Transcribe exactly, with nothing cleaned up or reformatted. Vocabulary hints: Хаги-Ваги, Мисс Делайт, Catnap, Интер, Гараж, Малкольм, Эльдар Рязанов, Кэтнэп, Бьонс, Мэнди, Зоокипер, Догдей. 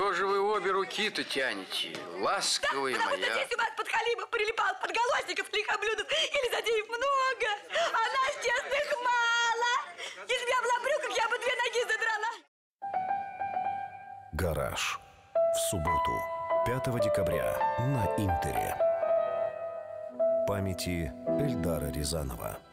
Что же вы обе руки-то тянете, ласковые да, моя? Потому что здесь у вас подхалимов прилипал, подголосников, лихоблюдов и лизодеев много, а нас честных мало. Если бы я была в брюках, я бы две ноги задрала. Гараж. В субботу, пятого декабря, на Интере. Памяти Эльдара Рязанова.